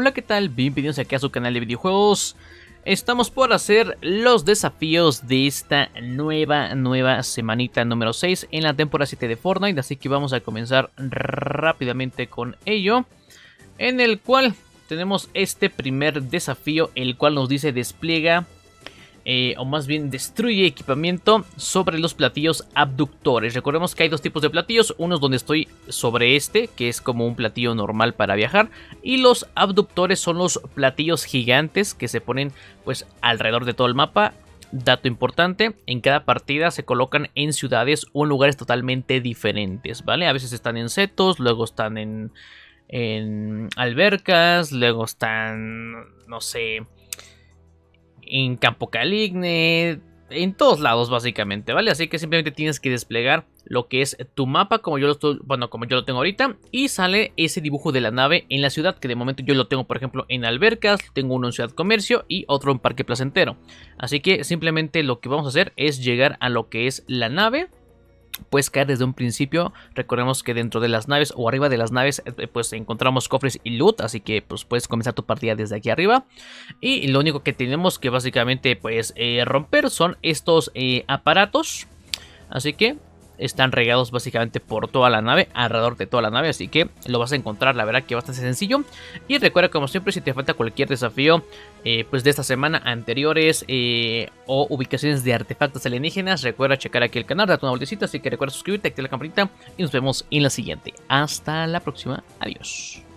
Hola, ¿qué tal? Bienvenidos aquí a su canal de videojuegos. Estamos por hacer los desafíos de esta nueva semanita número 6 en la temporada 7 de Fortnite. Así que vamos a comenzar rápidamente con ello, en el cual tenemos este primer desafío, el cual nos dice despliega o más bien destruye equipamiento sobre los platillos abductores. Recordemos que hay dos tipos de platillos, unos donde estoy sobre este, que es como un platillo normal para viajar, y los abductores son los platillos gigantes que se ponen pues alrededor de todo el mapa. Dato importante, en cada partida se colocan en ciudades o en lugares totalmente diferentes, ¿vale? A veces están en setos, luego están en albercas, luego están, no sé, en Campo Caligne, en todos lados básicamente, ¿vale? Así que simplemente tienes que desplegar lo que es tu mapa, como yo lo estoy, bueno, como yo lo tengo ahorita, y sale ese dibujo de la nave en la ciudad, que de momento yo lo tengo, por ejemplo, en Albercas, tengo uno en Ciudad Comercio y otro en Parque Placentero. Así que simplemente lo que vamos a hacer es llegar a lo que es la nave. Puedes caer desde un principio. Recordemos que dentro de las naves o arriba de las naves pues encontramos cofres y loot, así que pues puedes comenzar tu partida desde aquí arriba. Y lo único que tenemos que básicamente pues romper son estos aparatos, así que están regados básicamente por toda la nave, alrededor de toda la nave, así que lo vas a encontrar, la verdad que bastante sencillo. Y recuerda, como siempre, si te falta cualquier desafío pues de esta semana, anteriores o ubicaciones de artefactos alienígenas, recuerda checar aquí el canal, date una vueltecita, así que recuerda suscribirte, activar la campanita y nos vemos en la siguiente. Hasta la próxima, adiós.